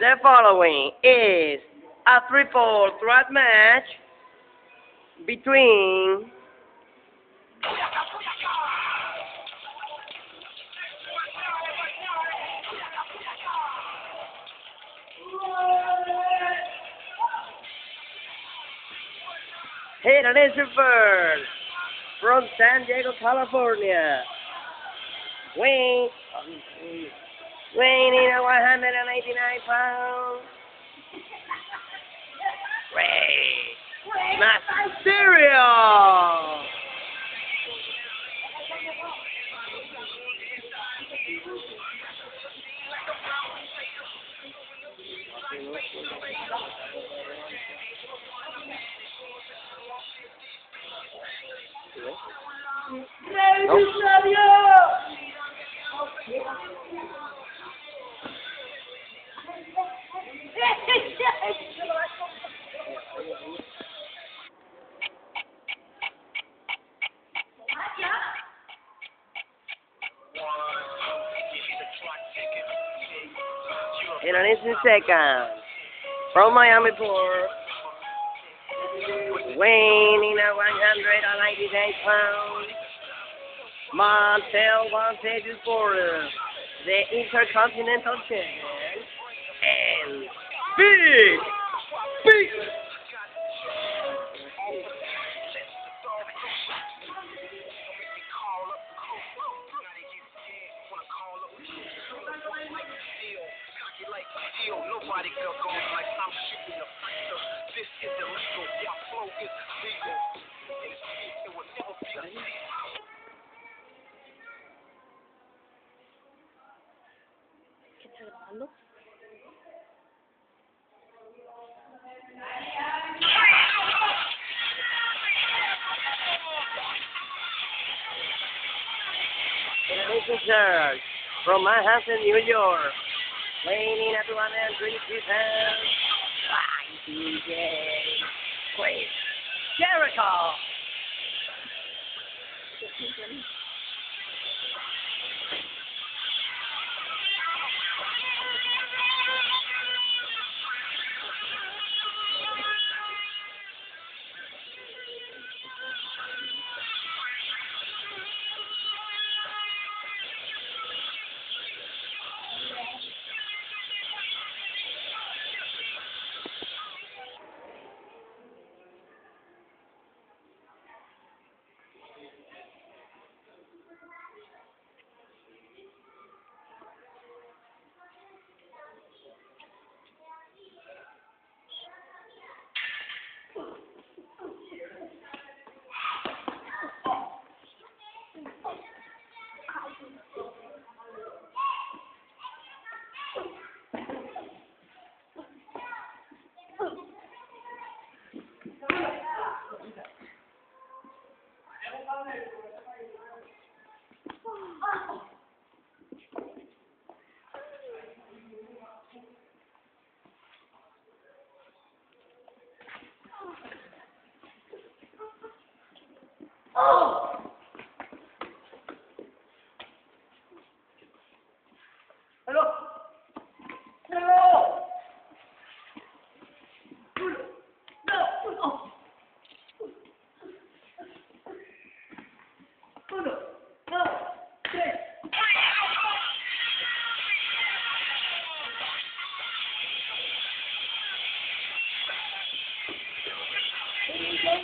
The following is a triple threat match between Hit and it's reversed from San Diego, California. Weighing in at 189 pounds. Ray Mysterio. In an instant second, from Miami Port, weighing in at 198 pounds, Montel Vontae Porter, the Intercontinental Champion, and Big nobody can go like I'm shooting a fighter. This is illegal. Y'all flow is legal. It will never be illegal. This is George from Manhattan, New York. Waiting everyone and drinks his hand. By DJ Chris Jericho.